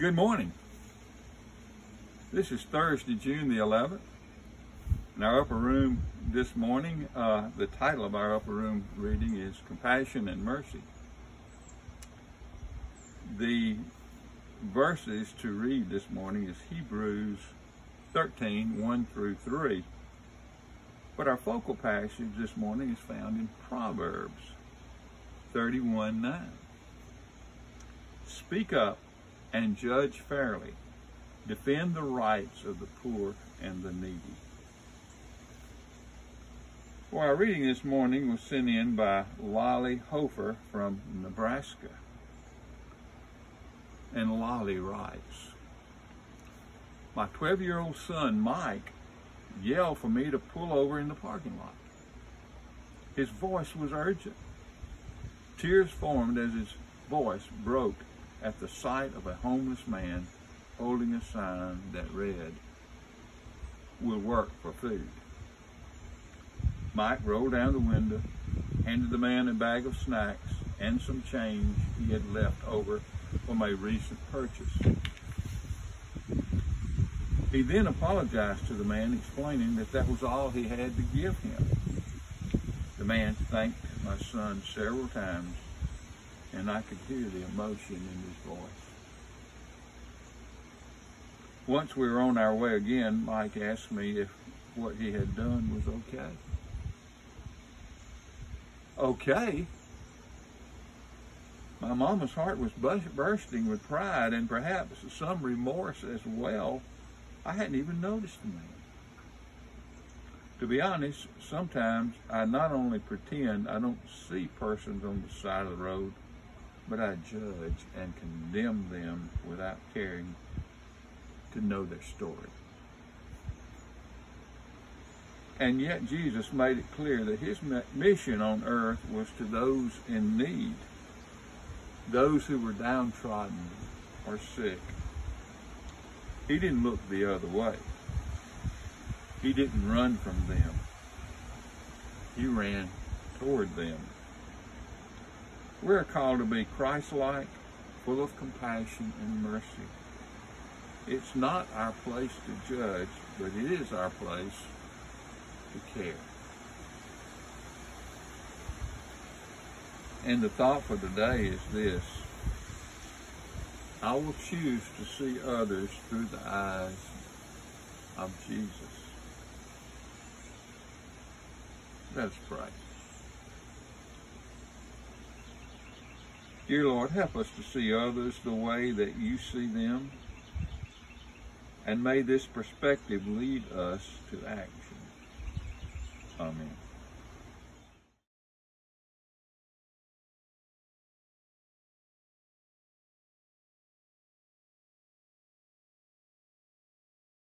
Good morning. This is Thursday, June the 11th. In our upper room this morning, the title of our upper room reading is Compassion and Mercy. The verses to read this morning is Hebrews 13, 1 through 3. But our focal passage this morning is found in Proverbs 31, 9. Speak up and judge fairly. Defend the rights of the poor and the needy. Well, our reading this morning was sent in by Lolly Hofer from Nebraska. And Lolly writes, my 12-year-old son, Mike, yelled for me to pull over in the parking lot. His voice was urgent. Tears formed as his voice broke at the sight of a homeless man holding a sign that read, "We'll work for food." Mike rolled down the window, handed the man a bag of snacks and some change he had left over from a recent purchase. He then apologized to the man, explaining that was all he had to give him. The man thanked my son several times, and I could hear the emotion in his voice. Once we were on our way again, Mike asked me if what he had done was okay. Okay? My mama's heart was bursting with pride and perhaps some remorse as well. I hadn't even noticed the man. To be honest, sometimes I not only pretend I don't see persons on the side of the road, but I judge and condemn them without caring to know their story. And yet Jesus made it clear that his mission on earth was to those in need, those who were downtrodden or sick. He didn't look the other way. He didn't run from them. He ran toward them. We're called to be Christ-like, full of compassion and mercy. It's not our place to judge, but it is our place to care. And the thought for today is this: I will choose to see others through the eyes of Jesus. Let's pray. Dear Lord, help us to see others the way that you see them, and may this perspective lead us to action. Amen.